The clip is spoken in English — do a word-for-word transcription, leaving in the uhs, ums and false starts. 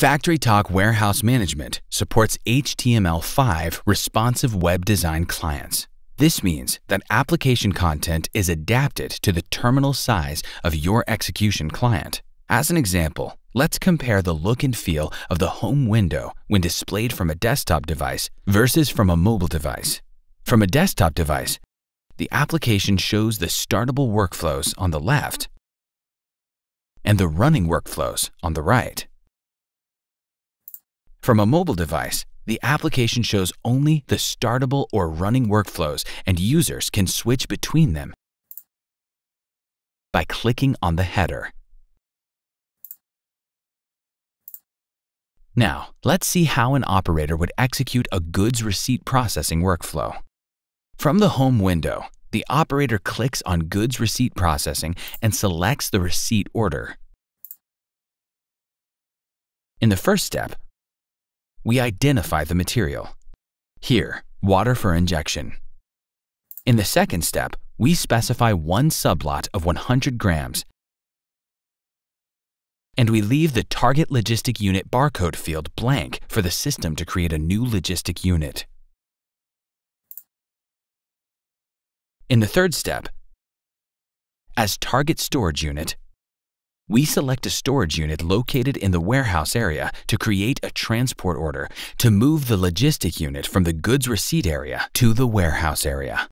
FactoryTalk Warehouse Management supports H T M L five responsive web design clients. This means that application content is adapted to the terminal size of your execution client. As an example, let's compare the look and feel of the home window when displayed from a desktop device versus from a mobile device. From a desktop device, the application shows the startable workflows on the left and the running workflows on the right. From a mobile device, the application shows only the startable or running workflows, and users can switch between them by clicking on the header. Now, let's see how an operator would execute a goods receipt processing workflow. From the home window, the operator clicks on Goods Receipt Processing and selects the receipt order. In the first step, we identify the material. Here, water for injection. In the second step, we specify one sublot of one hundred grams, and we leave the Target Logistic Unit barcode field blank for the system to create a new logistic unit. In the third step, as Target Storage Unit, we select a storage unit located in the warehouse area to create a transport order to move the logistic unit from the goods receipt area to the warehouse area.